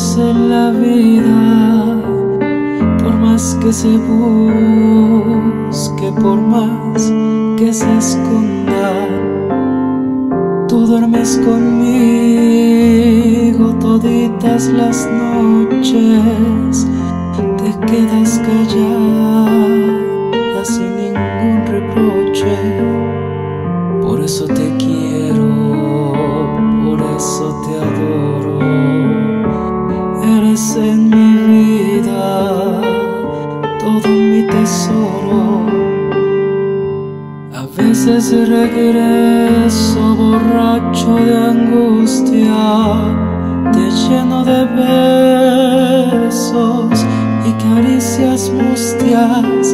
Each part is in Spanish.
más en la vida, por más que se busque, por más que se esconda. Tú duermes conmigo toditas las noches, te quedas callada sin ningún reproche. Por eso te quiero, por eso te adoro. Eres en mi vida todo mi tesoro. A veces regreso borracho de angustia, te lleno de besos y caricias mustias,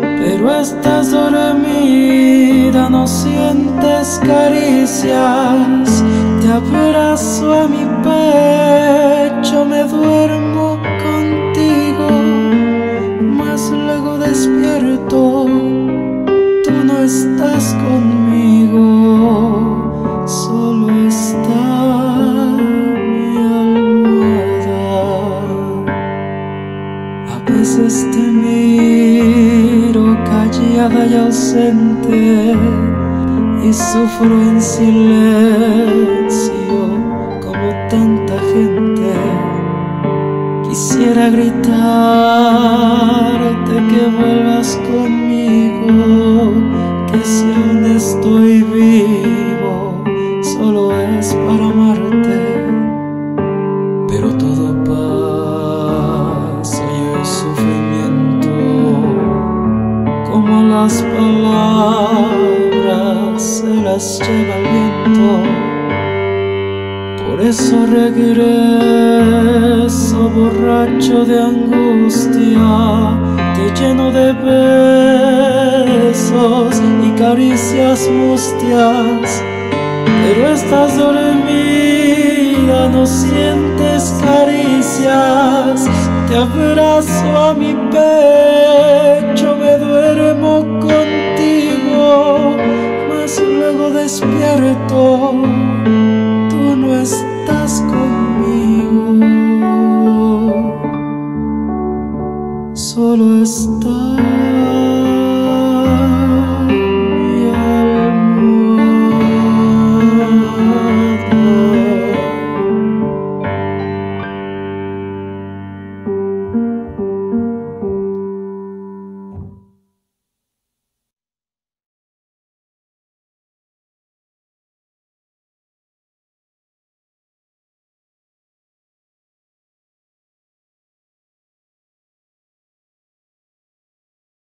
pero estás dormida, no sientes caricias. Te abrazo a mi pecho, me duermo contigo, mas luego despierto, tú no estás conmigo, solo está mi almohada. A veces te miro callada y ausente, y sufro en silencio como tanta gente. Quisiera gritarte que vuelvas conmigo, que si aún estoy vivo solo es para amarte. Pero todo pasa y el sufrimiento, como las palabras se las lleva el viento. Por eso regreso borracho de angustia, te lleno de besos y caricias mustias, pero estás dormida, no sientes caricias. Te abrazo a mi pecho, me duermo contigo, mas luego despierto, tú no estás conmigo, solo estás.